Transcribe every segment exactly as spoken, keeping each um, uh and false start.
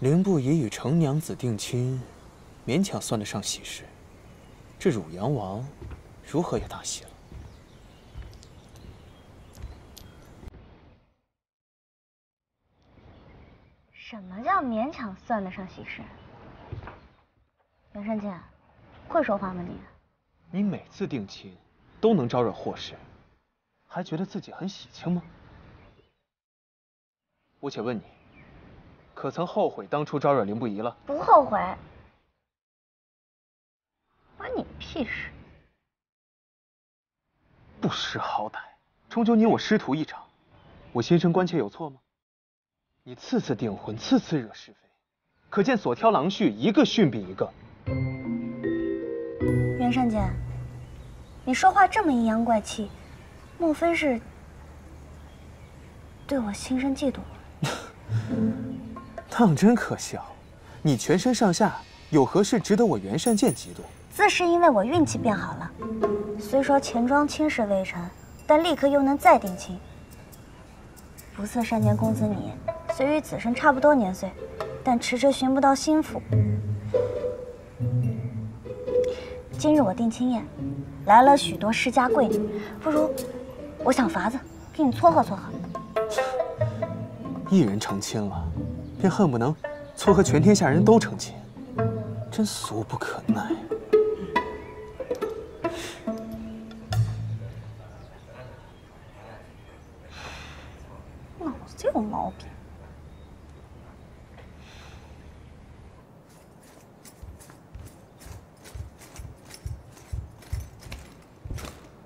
凌不疑与程娘子定亲，勉强算得上喜事。这汝阳王，如何也大喜了。 什么叫勉强算得上喜事？袁山剑，会说话吗你？你每次定亲都能招惹祸事，还觉得自己很喜庆吗？我且问你，可曾后悔当初招惹凌不疑了？不后悔。关你屁事！不识好歹，终究你我师徒一场，我先生关切有错吗？ 你次次订婚，次次惹是非，可见所挑郎婿一个逊比一个。袁善姐，你说话这么阴阳怪气，莫非是对我心生嫉妒？当真可笑！你全身上下有何事值得我袁善剑嫉妒？自是因为我运气变好了，虽说钱庄亲事未成，但立刻又能再定亲。不似善剑公子你。 虽与子申差不多年岁，但迟迟寻不到心腹。今日我定亲宴，来了许多世家贵女，不如我想法子给你撮合撮合。一人成亲了，便恨不能撮合全天下人都成亲，真俗不可耐。脑子有毛病。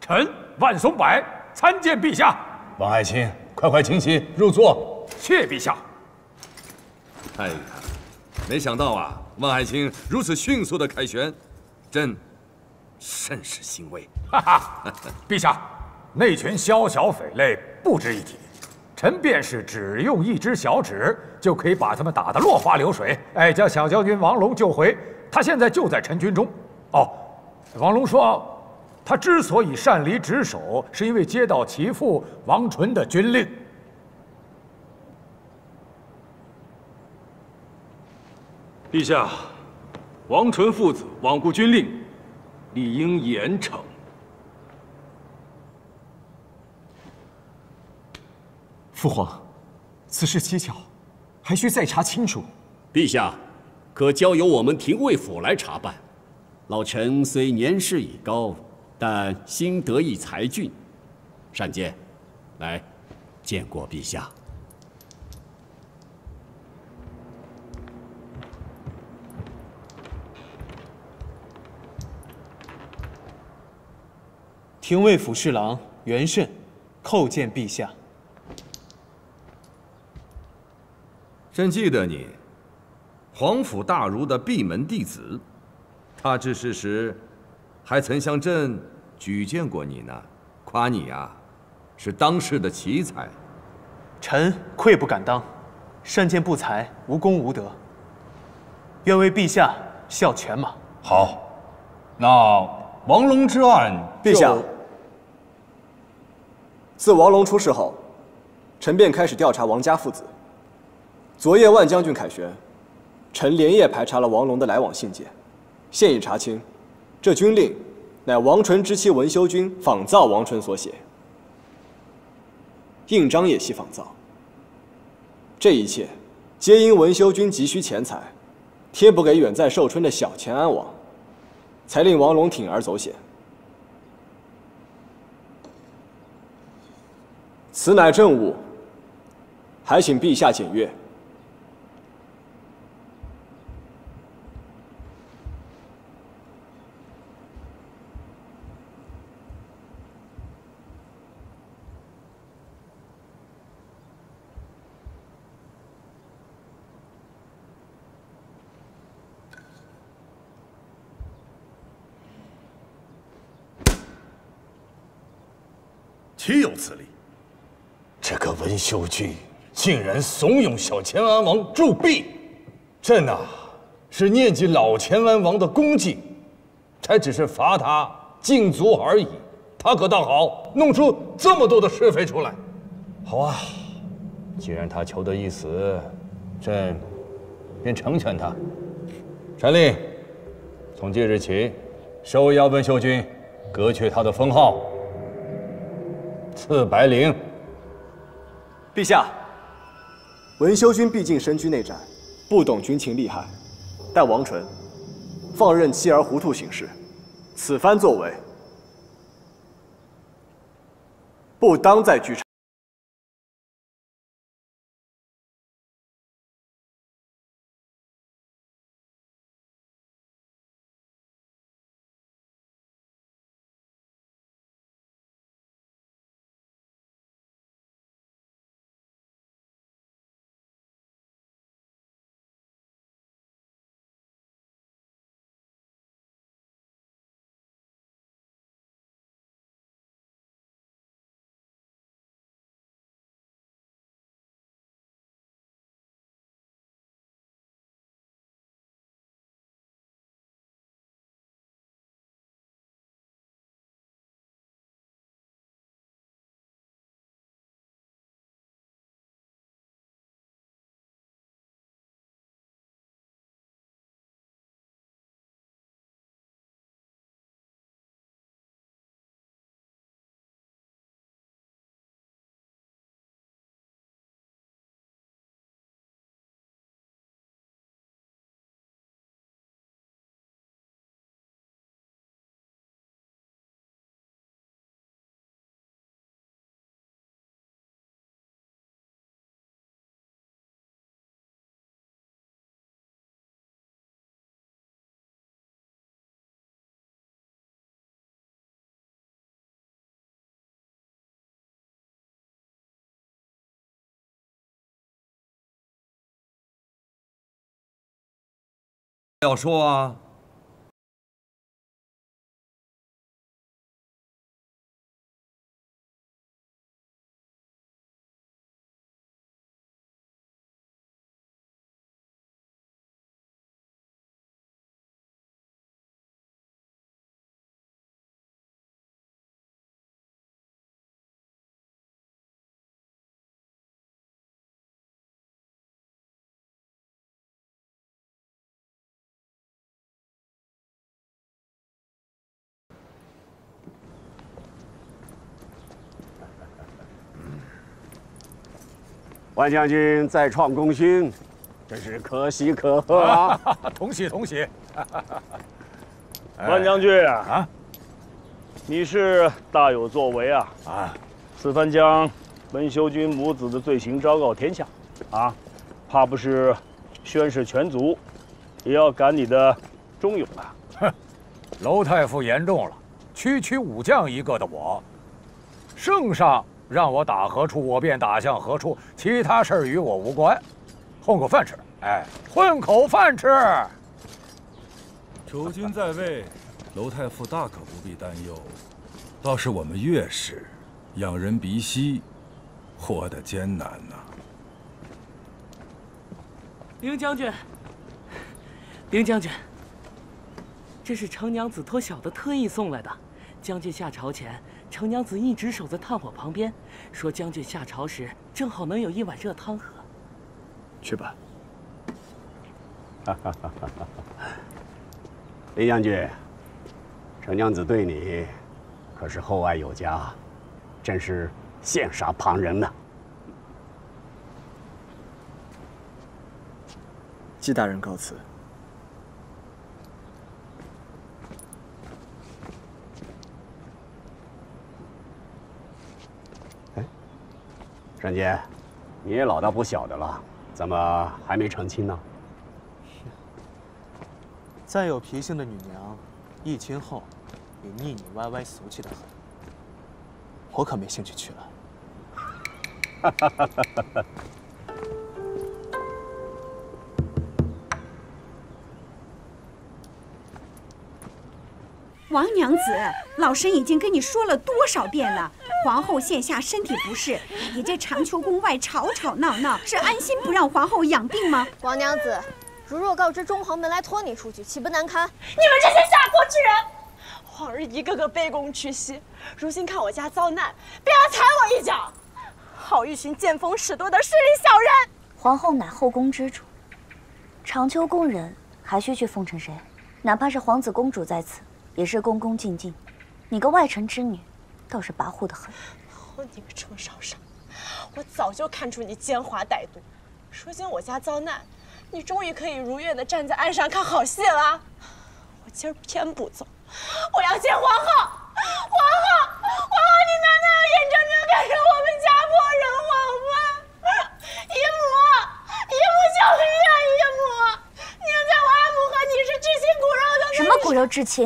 臣万松柏参见陛下。王爱卿，快快请起，入座。谢陛下。哎呀，没想到啊，万爱卿如此迅速的凯旋，朕甚是欣慰。哈哈，陛下，那群宵小匪类不值一提，臣便是只用一只小指就可以把他们打得落花流水。哎，将小将军王龙救回，他现在就在陈军中。哦，王龙说。 他之所以擅离职守，是因为接到其父王纯的军令。陛下，王纯父子罔顾军令，理应严惩。父皇，此事蹊跷，还需再查清楚。陛下，可交由我们廷尉府来查办。老臣虽年事已高。 但新得一才俊，善见，来见过陛下。廷尉府侍郎袁慎，叩见陛下。朕记得你，皇甫大儒的闭门弟子，他致仕时。 还曾向朕举荐过你呢，夸你呀、啊，是当世的奇才。臣愧不敢当，善见不才，无功无德，愿为陛下效犬马。好，那王龙之案，陛下。自王龙出事后，臣便开始调查王家父子。昨夜万将军凯旋，臣连夜排查了王龙的来往信件，现已查清。 这军令，乃王纯之妻文修君仿造王纯所写，印章也系仿造。这一切，皆因文修君急需钱财，贴补给远在寿春的小钱安王，才令王龙铤而走险。此乃政务，还请陛下检阅。 岂有此理！这个文秀君竟然怂恿小乾安王铸币，朕呐是念及老乾安王的功绩，才只是罚他禁足而已。他可倒好，弄出这么多的是非出来。好啊，既然他求得一死，朕便成全他。传令，从即日起，收押温秀君，革去他的封号，赐白绫。陛下，文修君毕竟身居内宅，不懂军情利害，但王纯放任妻儿糊涂行事，此番作为，不当再拘查。 要说啊，万将军再创功勋，真是可喜可贺啊！同喜同喜。万将军啊，你是大有作为啊！啊，此番将温修君母子的罪行昭告天下，啊，怕不是宣誓全族，也要赶你的忠勇啊！哼，娄太傅言重了，区区武将一个的我，圣上。 让我打何处，我便打向何处，其他事儿与我无关，混口饭吃。哎，混口饭吃。仇君在位，娄太傅大可不必担忧，倒是我们岳氏仰人鼻息，活得艰难呐、啊。凌将军，凌将军，这是程娘子托小的特意送来的，将军下朝前。 程娘子一直守在炭火旁边，说将军下朝时正好能有一碗热汤喝。去吧。哈哈哈哈哈！林将军，程娘子对你可是厚爱有加，真是羡煞旁人呐。季大人告辞。 沈姐，你也老大不小的了，怎么还没成亲呢？再有脾性的女娘，一亲后也腻腻歪歪、俗气的很，我可没兴趣娶了。王娘子，老身已经跟你说了多少遍了。 皇后现下身体不适，你这长秋宫外吵吵闹闹，是安心不让皇后养病吗？王娘子，如若告知中皇门来拖你出去，岂不难堪？你们这些下国之人，往日一个个卑躬屈膝，如今看我家遭难，便来踩我一脚，好一群见风使舵的势利小人！皇后乃后宫之主，长秋宫人还需去奉承谁？哪怕是皇子公主在此，也是恭恭敬敬。你个外臣之女，倒是跋扈的很。哦，你个臭少商，我早就看出你奸猾歹毒。如今我家遭难，你终于可以如愿的站在岸上看好戏了。我今儿偏不走，我要见皇后！皇后，皇后，你难道要眼睁睁看着我们家破人亡吗？姨母，姨母救命啊！姨母，念在我阿母和你是至亲骨肉的。什么骨肉至亲？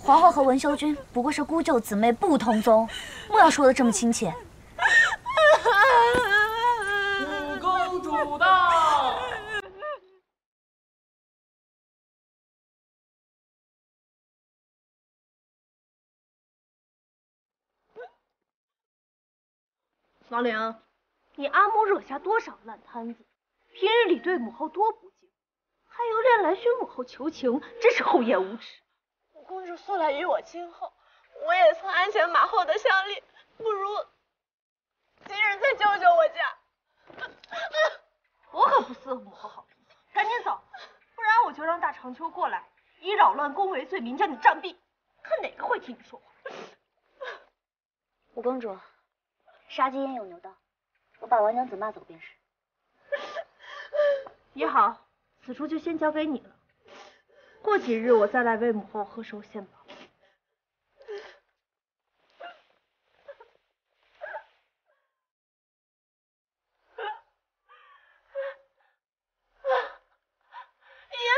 皇后和文修君不过是姑舅姊妹，不同宗，莫要说的这么亲切。 王陵，你阿嬷惹下多少烂摊子？平日里对母后多不敬，还由恋来寻母后求情，真是厚颜无耻。公主素来与我亲厚，我也曾鞍前马后的相立，不如今日再救救我家。我可不伺候母后好脾气，赶紧走，不然我就让大长秋过来，以扰乱宫闱罪名将你杖毙，看哪个会听你说话。五公主。 杀鸡焉有牛刀，我把王娘子骂走便是。也好，此处就先交给你了。过几日我再来为母后喝寿献宝。姨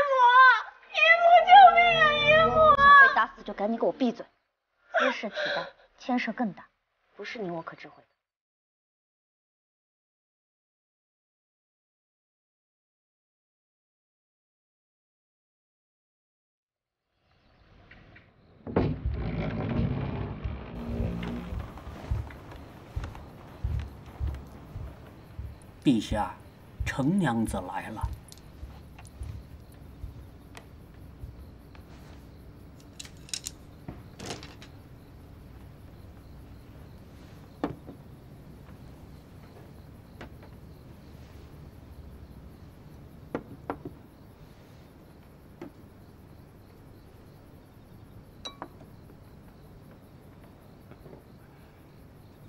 母，姨母，救命啊！姨母啊！被打死就赶紧给我闭嘴！私事体大，牵涉更大，不是你我可知会的。 陛下，程娘子来了。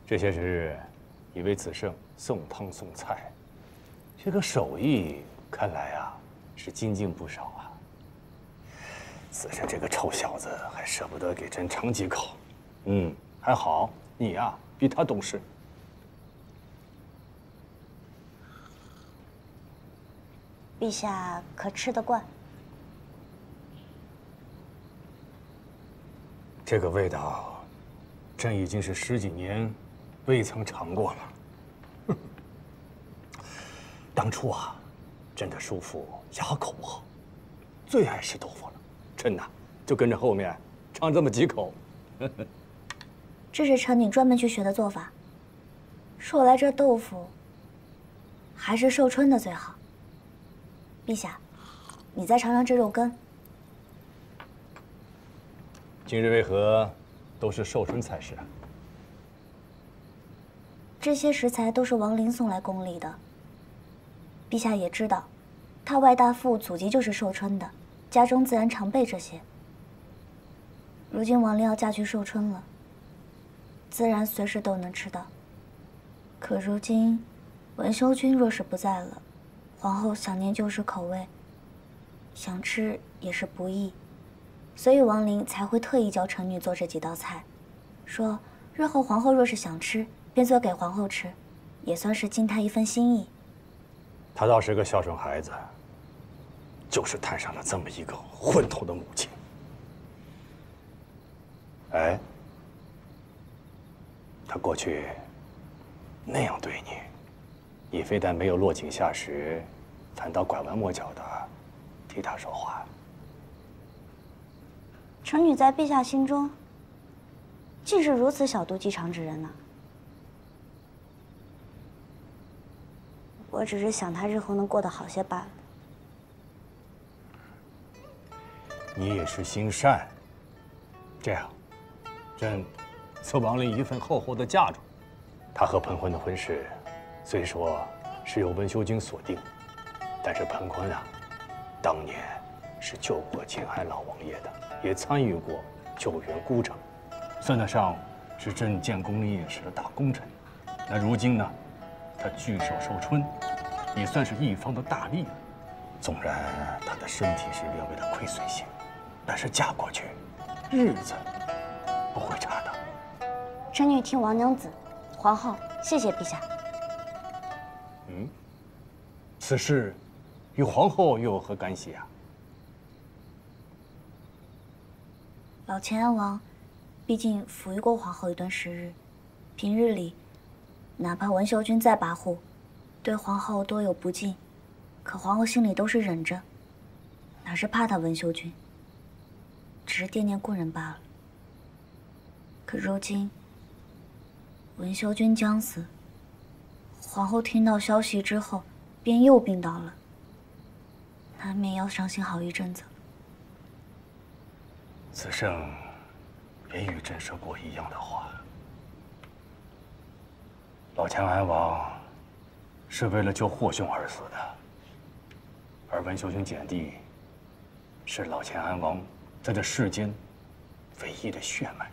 这些时日，你为子胜送汤送菜。 这个手艺看来啊，是精进不少啊。子胜这个臭小子还舍不得给朕尝几口，嗯，还好你呀、啊、比他懂事。陛下可吃得惯？这个味道，朕已经是十几年未曾尝过了。 当初啊，朕的叔父哑口无后，最爱吃豆腐了。朕呐、啊，就跟着后面尝这么几口。这是臣女专门去学的做法。说来这豆腐，还是寿春的最好。陛下，你再尝尝这肉羹。今日为何都是寿春菜式啊？这些食材都是王陵送来宫里的。 陛下也知道，他外大夫祖籍就是寿春的，家中自然常备这些。如今王陵要嫁去寿春了，自然随时都能吃到。可如今，文修君若是不在了，皇后想念旧时口味，想吃也是不易，所以王陵才会特意教臣女做这几道菜，说日后皇后若是想吃，便做给皇后吃，也算是尽她一份心意。 他倒是个孝顺孩子，就是摊上了这么一个混头的母亲。哎，他过去那样对你，你非但没有落井下石，反倒拐弯抹角的替他说话。臣女在陛下心中，竟是如此小肚鸡肠之人呢、啊。 我只是想他日后能过得好些罢了。你也是心善。这样，朕赐王陵一份厚厚的嫁妆。他和彭坤的婚事，虽说是由文修君锁定，但是彭坤啊，当年是救过秦海老王爷的，也参与过救援孤城，算得上是镇建工业时的大功臣。那如今呢，他聚首寿春，也算是一方的大吏了。纵然他的身体是略微的亏损些，但是嫁过去，日子不会差的。臣女替王娘子、皇后谢谢陛下。嗯，此事与皇后又有何干系啊？ 老乾安王，毕竟抚育过皇后一段时日，平日里，哪怕文秀君再跋扈，对皇后多有不敬，可皇后心里都是忍着，哪是怕他文秀君？只是惦念故人罢了。可如今，文秀君将死，皇后听到消息之后，便又病倒了，难免要伤心好一阵子。 子胜，也与朕说过一样的话。老乾安王是为了救霍兄而死的，而文秀君姐弟是老乾安王在这世间唯一的血脉。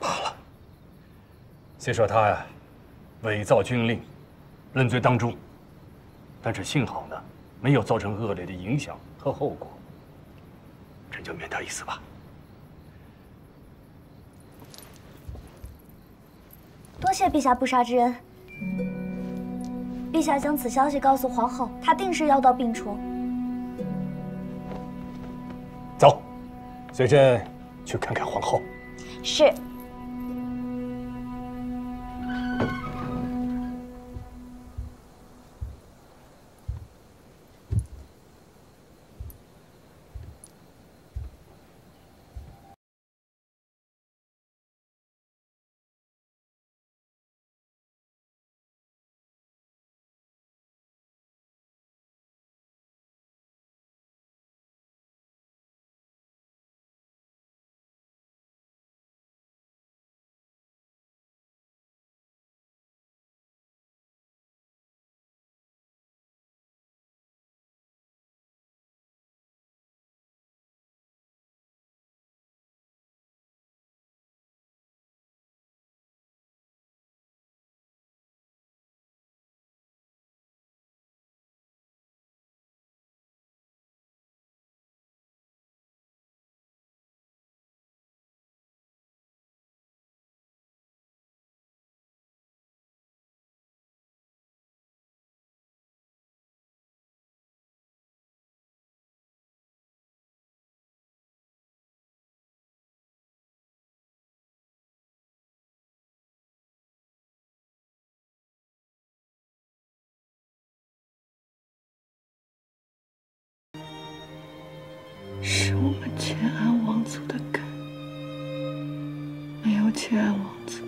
罢了，虽说他呀伪造军令，认罪当诛。 但是幸好呢，没有造成恶劣的影响和后果，朕就免他一死吧。多谢陛下不杀之恩。陛下将此消息告诉皇后，她定是药到病除。走，随朕去看看皇后。是。 是我们乾安王族的根，没有乾安王族，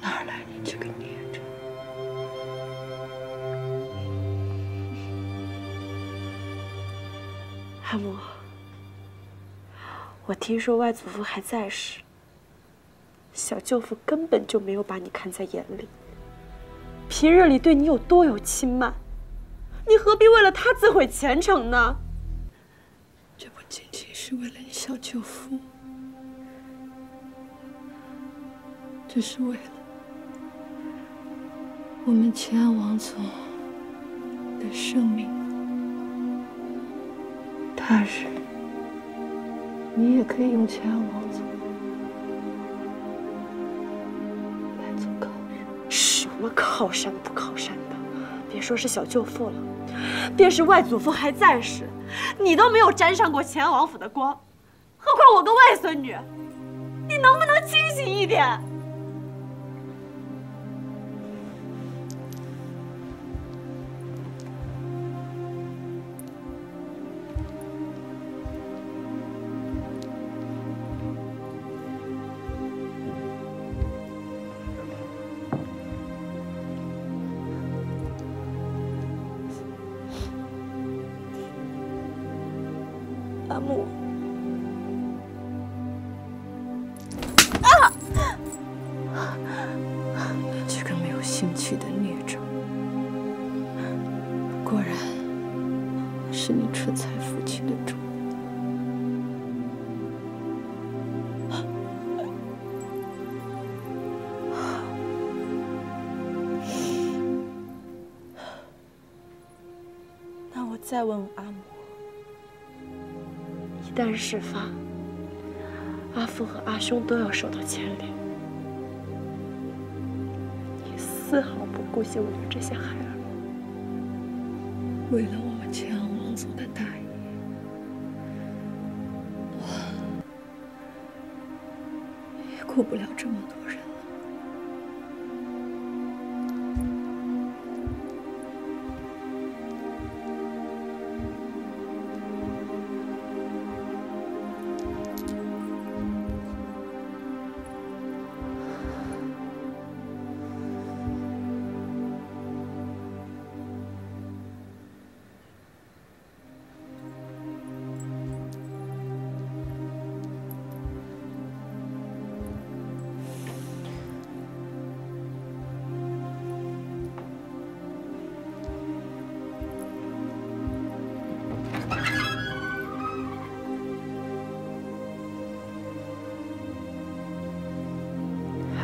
哪来你这个孽种？阿母，我听说外祖父还在时，小舅父根本就没有把你看在眼里，平日里对你有多有轻慢，你何必为了他自毁前程呢？ 这不仅仅是为了你小舅父，这是为了我们乾安王族的生命。他日你也可以用乾安王族来做靠山。什么靠山不靠山的？别说是小舅父了，便是外祖父还在时。 你都没有沾上过乾王府的光，何况我个外孙女，你能不能清醒一点？啊！许的孽障。果然，是你蠢才夫妻的种。 再问阿母，一旦事发，阿父和阿兄都要受到牵连。你丝毫不顾惜我们这些孩儿，为了我们秦阳王族的大义，我也顾不了这么多人。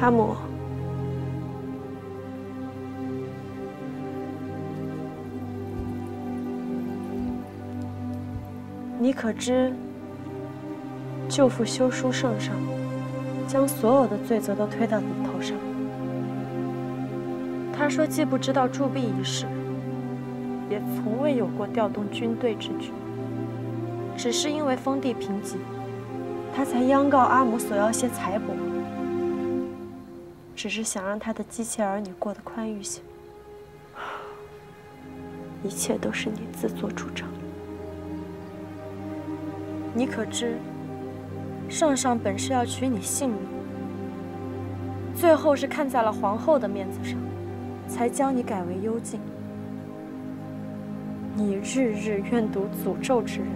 阿母，你可知舅父修书圣上，将所有的罪责都推到你头上。他说既不知道铸币一事，也从未有过调动军队之举，只是因为封地贫瘠，他才央告阿母索要些财帛。 只是想让他的姬妾儿女过得宽裕些，一切都是你自作主张。你可知，圣上本是要取你性命，最后是看在了皇后的面子上，才将你改为幽禁。你日日怨毒诅咒之人，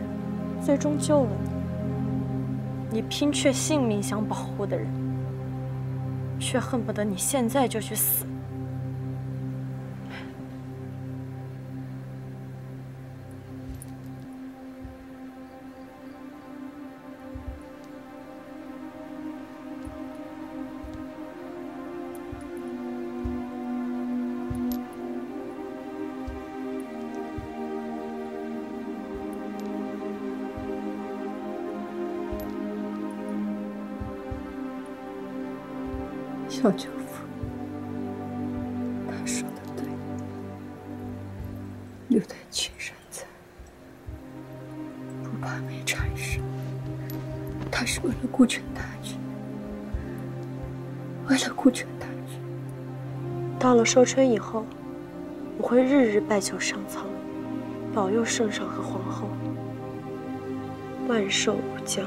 最终救了你；你拼却性命想保护的人。 却恨不得你现在就去死。小舅父，他说的对，留在屈山寨，不怕没差事。他是为了顾全大局，为了顾全大局。到了寿春以后，我会日日拜求上苍，保佑圣上和皇后，万寿无疆，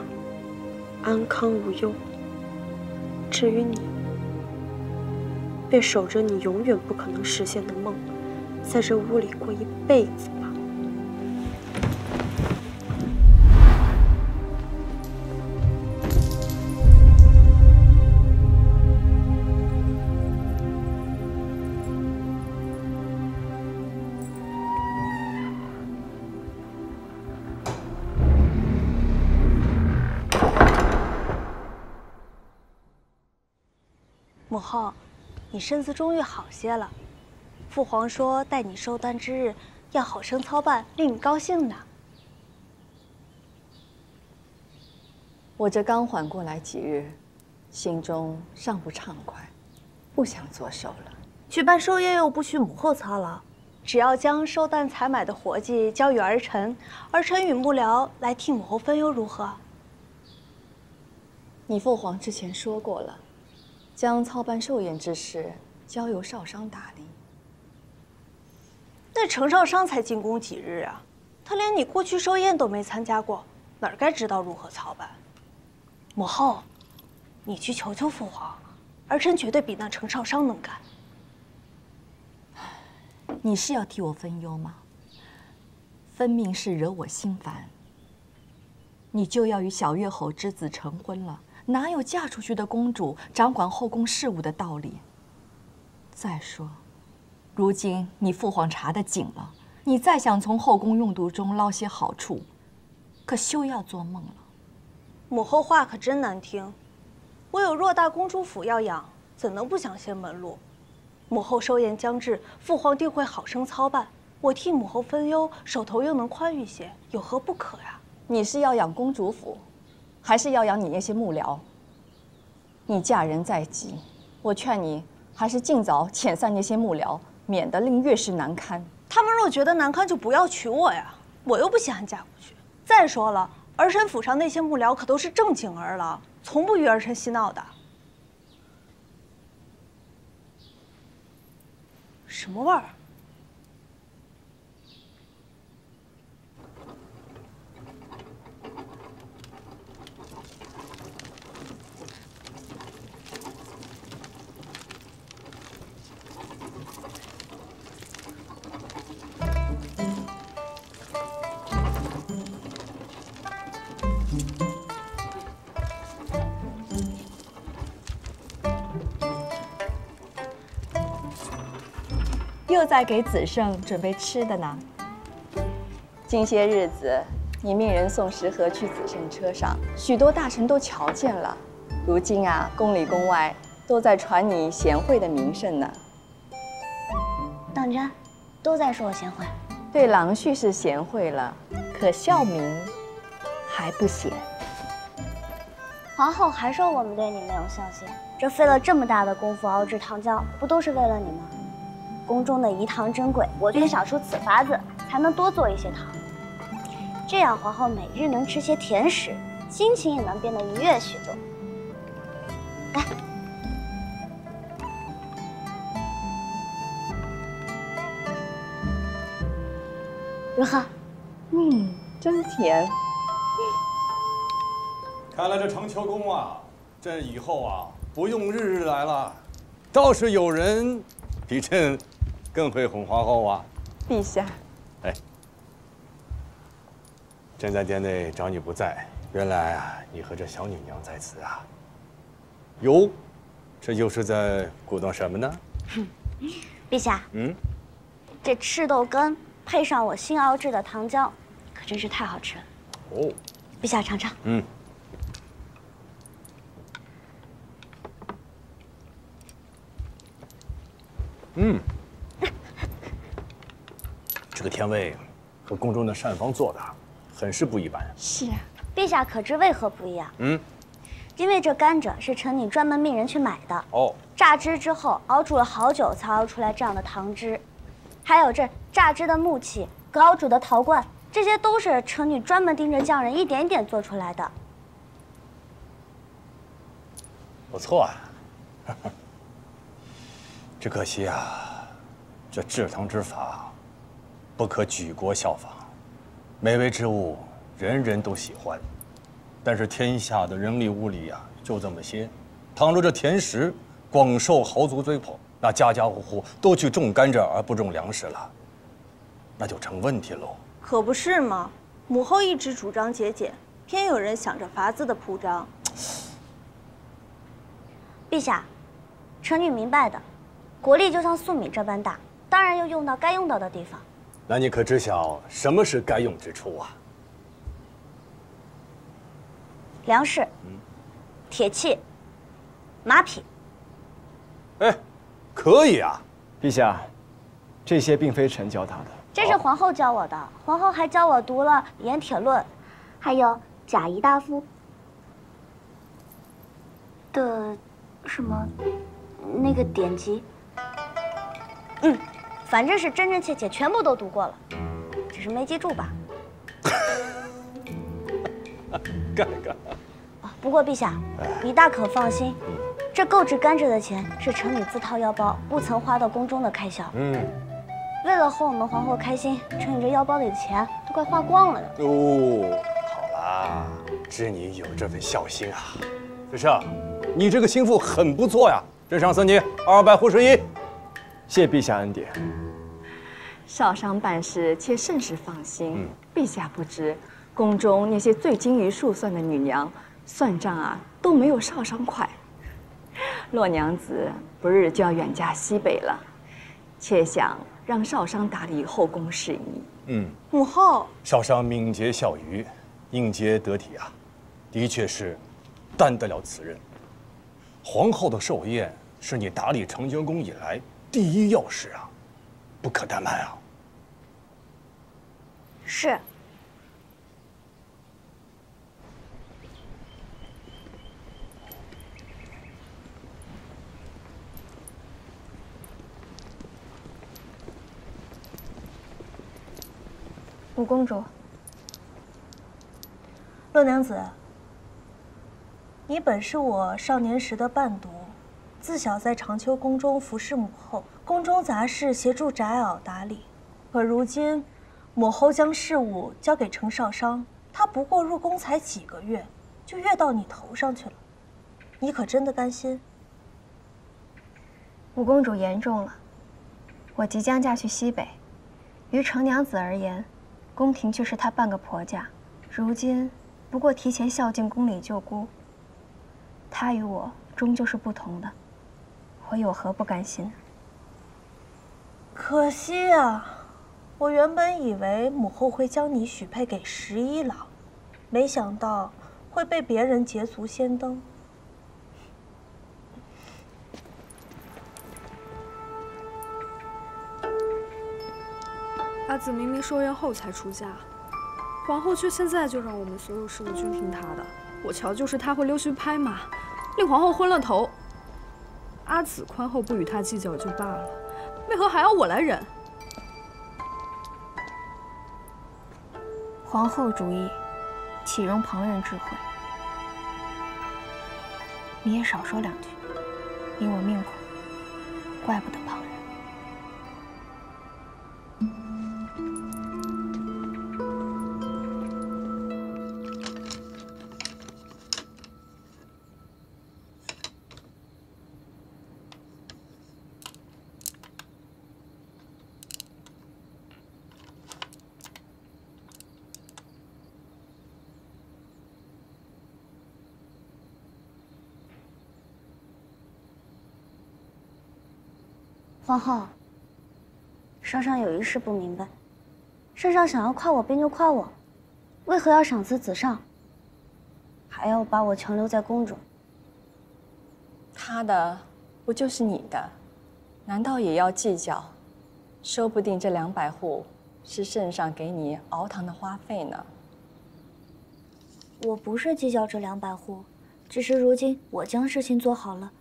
安康无忧。至于你， 便守着你永远不可能实现的梦，在这屋里过一辈子吧。母后。 你身子终于好些了，父皇说待你寿诞之日要好生操办，令你高兴呢。我这刚缓过来几日，心中尚不畅快，不想做寿了。举办寿宴又不需母后操劳，只要将寿诞采买的活计交与儿臣，儿臣与幕僚来替母后分忧如何？你父皇之前说过了。 将操办寿宴之事交由少商打理。那程少商才进宫几日啊，他连你过去寿宴都没参加过，哪儿该知道如何操办？母后，你去求求父皇，儿臣绝对比那程少商能干。你是要替我分忧吗？分明是惹我心烦。你就要与小月侯之子成婚了。 哪有嫁出去的公主掌管后宫事务的道理？再说，如今你父皇查得紧了，你再想从后宫用毒中捞些好处，可休要做梦了。母后话可真难听，我有偌大公主府要养，怎能不想些门路？母后寿宴将至，父皇定会好生操办。我替母后分忧，手头又能宽裕些，有何不可呀？你是要养公主府，还是要养你那些幕僚？你嫁人在即，我劝你还是尽早遣散那些幕僚，免得令月氏难堪。他们若觉得难堪，就不要娶我呀！我又不稀罕嫁过去。再说了，儿臣府上那些幕僚可都是正经儿郎，从不与儿臣嬉闹的。什么味儿？ 又在给子胜准备吃的呢。近些日子，你命人送食盒去子胜车上，许多大臣都瞧见了。如今啊，宫里宫外都在传你贤惠的名声呢。当真？都在说我贤惠？对郎婿是贤惠了，可孝名还不显。皇后还说我们对你没有孝心，这费了这么大的功夫熬制糖浆，不都是为了你吗？ 宫中的饴糖珍贵，我愿想出此法子，才能多做一些糖。这样，皇后每日能吃些甜食，心情也能变得愉悦许多。来，如何？嗯，真甜。看来这长秋宫啊，朕以后啊，不用日日来了，倒是有人比朕 更会哄皇后啊，陛下。哎，朕在殿内找你不在，原来啊，你和这小女娘在此啊。哟，这又是在鼓动什么呢？陛下，嗯，这赤豆羹配上我新熬制的糖浆，可真是太好吃了。哦，陛下尝尝。嗯。 嗯，这个甜味和宫中的膳房做的很是不一般啊。是啊，陛下可知为何不一样？嗯，因为这甘蔗是臣女专门命人去买的。哦，榨汁之后熬煮了好久才熬出来这样的糖汁，还有这榨汁的木器、熬煮的陶罐，这些都是臣女专门盯着匠人一点一点做出来的。不错啊。只可惜啊，这制糖之法不可举国效仿，美味之物人人都喜欢，但是天下的人力物力啊，就这么些。倘若这甜食广受豪族追捧，那家家户户都去种甘蔗而不种粮食了，那就成问题喽。可不是嘛，母后一直主张节俭，偏有人想着法子的铺张。陛下，臣女明白的。 国力就像粟米这般大，当然要用到该用到的地方。那你可知晓什么是该用之处啊？粮食、嗯、铁器、马匹。哎，可以啊，陛下，这些并非臣教他的，这是皇后教我的。皇后还教我读了《盐铁论》，还有《贾谊大夫》的什么那个典籍。 嗯，反正是真真切切全部都读过了，只是没记住吧。干干。啊，不过陛下，你大可放心，这购置甘蔗的钱是臣女自掏腰包，不曾花到宫中的开销。嗯。为了哄我们皇后开心，臣女这腰包里的钱都快花光了呢。哦，好啦，知你有这份孝心啊，子胜，你这个心腹很不错呀，朕赏赐你二百户十一。 谢陛下恩典。少商办事，且甚是放心。嗯、陛下不知，宫中那些最精于数算的女娘，算账啊都没有少商快。洛娘子不日就要远嫁西北了，且想让少商打理后宫事宜。嗯，母后，少商敏捷孝瑜，应接得体啊，的确是担得了此任。皇后的寿宴是你打理长清宫以来第一要事啊，不可怠慢啊。是。 五公主，洛娘子，你本是我少年时的伴读，自小在长秋宫中服侍母后，宫中杂事协助翟袄打理。可如今，母后将事务交给程少商，他不过入宫才几个月，就越到你头上去了，你可真的甘心？五公主言重了，我即将嫁去西北，于程娘子而言。 宫廷却是她半个婆家，如今不过提前孝敬宫里舅姑。她与我终究是不同的，我有何不甘心？可惜啊，我原本以为母后会将你许配给十一郎，没想到会被别人捷足先登。阿紫明明受孕后才出嫁，皇后却现在就让我们所有事务均听她的。我瞧就是她会溜须拍马，令皇后昏了头。阿紫宽厚不与她计较就罢了，为何还要我来忍？皇后主义，岂容旁人智慧？你也少说两句，因我命苦，怪不得旁人。 皇后，少商有一事不明白，圣上想要夸我便就夸我，为何要赏赐子上，还要把我强留在宫中？他的不就是你的，难道也要计较？说不定这两百户是圣上给你熬堂的花费呢。我不是计较这两百户，只是如今我将事情做好了，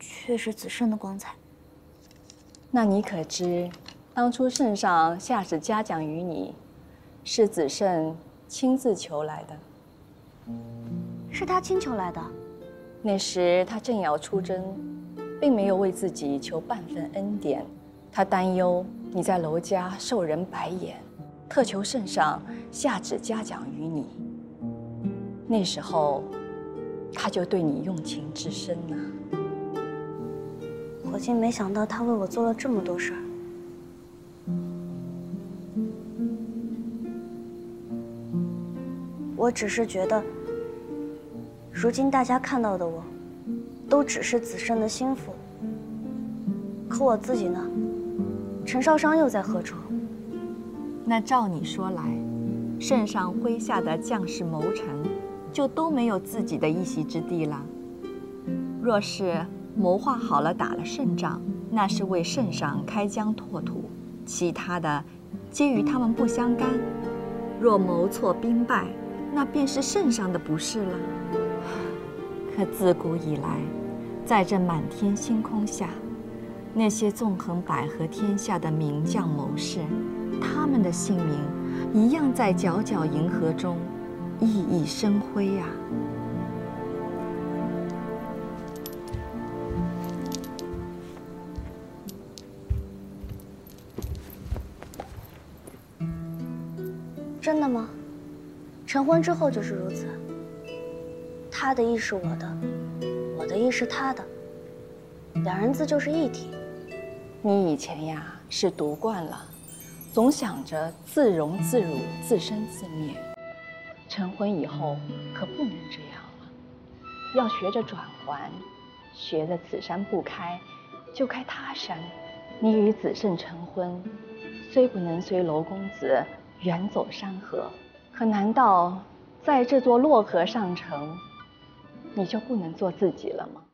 却是子胜的光彩。 那你可知，当初圣上下旨嘉奖于你，是子胜亲自求来的。是他亲求来的。那时他正要出征，并没有为自己求半分恩典。他担忧你在楼家受人白眼，特求圣上下旨嘉奖于你。那时候，他就对你用情至深呐、啊。 我竟没想到他为我做了这么多事儿。我只是觉得，如今大家看到的我，都只是子胜的心腹。可我自己呢？程少商又在何处？那照你说来，圣上麾下的将士谋臣，就都没有自己的一席之地了。若是…… 谋划好了，打了胜仗，那是为圣上开疆拓土；其他的，皆与他们不相干。若谋错兵败，那便是圣上的不是了。可自古以来，在这满天星空下，那些纵横捭阖天下的名将谋士，他们的姓名一样在皎皎银河中熠熠生辉呀、啊。 真的吗？成婚之后就是如此。他的意是我的，我的意是他的，两人自就是一体。你以前呀是独惯了，总想着自荣自辱、自生自灭。成婚以后可不能这样了，要学着转圜，学着此山不开，就开他山，你与子慎成婚，虽不能随娄公子远走山河，可难道在这座洛河上城，你就不能做自己了吗？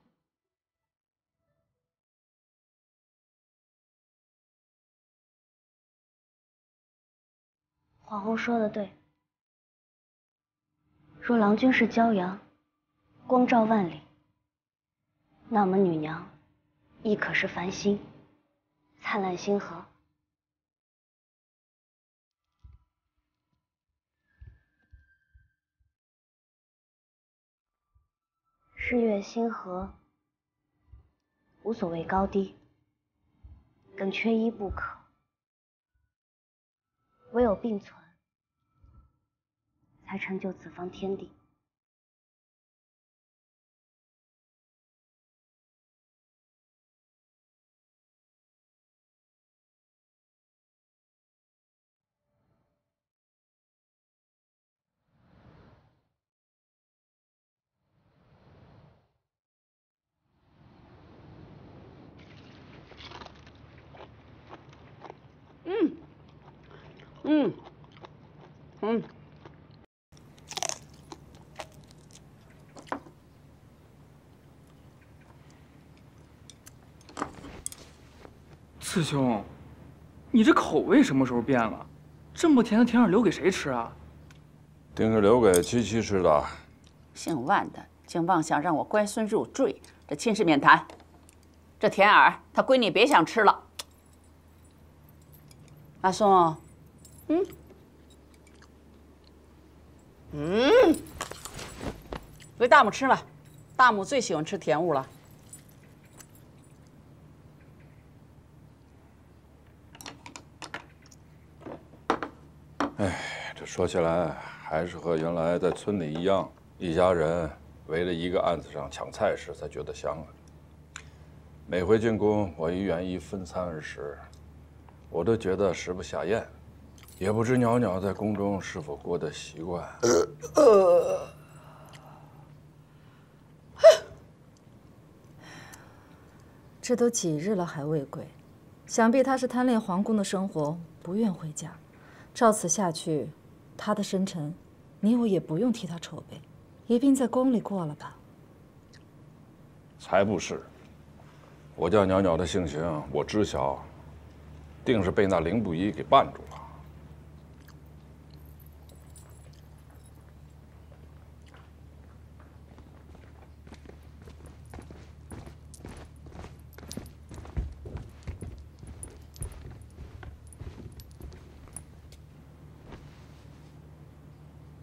皇后说的对，若郎君是骄阳，光照万里，那我们女娘亦可是繁星，灿烂星河。日月星河无所谓高低，更缺一不可。 唯有并存，才成就此方天地。嗯。 嗯，嗯，刺兄，你这口味什么时候变了？这么甜的甜饵留给谁吃啊？定是留给七七吃的。姓万的竟妄想让我乖孙入赘，这亲事免谈。这甜饵他闺女别想吃了。阿松。 嗯，嗯，给大母吃了，大母最喜欢吃甜物了。哎，这说起来还是和原来在村里一样，一家人围着一个案子上抢菜时才觉得香啊。每回进宫，我与元一分餐而食，我都觉得食不下咽。 也不知袅袅在宫中是否过得习惯。这都几日了还未归，想必她是贪恋皇宫的生活，不愿回家。照此下去，她的生辰，你我也不用替她筹备，一并在宫里过了吧？才不是！我家袅袅的性情，我知晓，定是被那凌不疑给绊住了。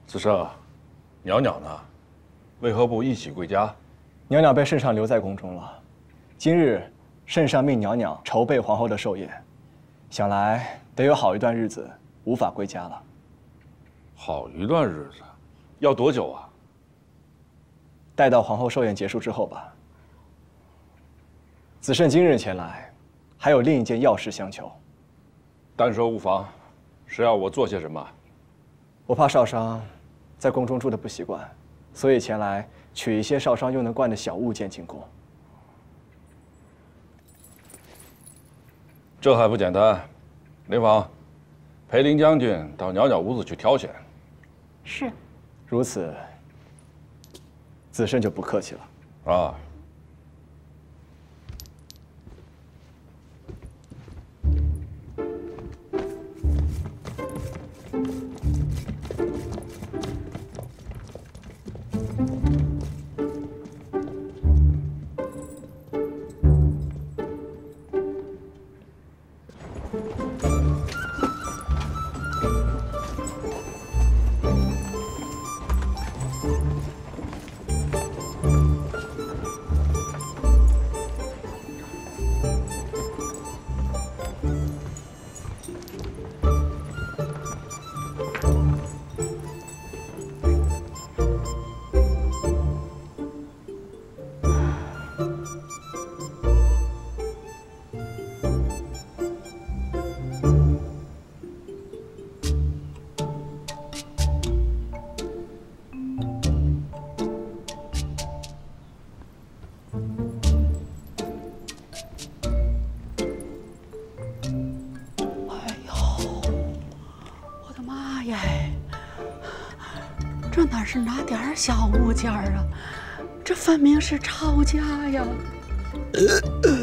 子胜，袅袅呢？为何不一起归家？袅袅被圣上留在宫中了。今日圣上命袅袅筹备皇后的寿宴，想来得有好一段日子无法归家了。好一段日子，要多久啊？待到皇后寿宴结束之后吧。子胜今日前来，还有另一件要事相求。但说无妨，是要我做些什么？我怕少商 在宫中住的不习惯，所以前来取一些少商用得惯的小物件进宫。这还不简单，林芳，陪林将军到袅袅屋子去挑选。是。如此，子慎就不客气了。啊。这哪是哪点儿小物件啊，这分明是抄家呀！呃呃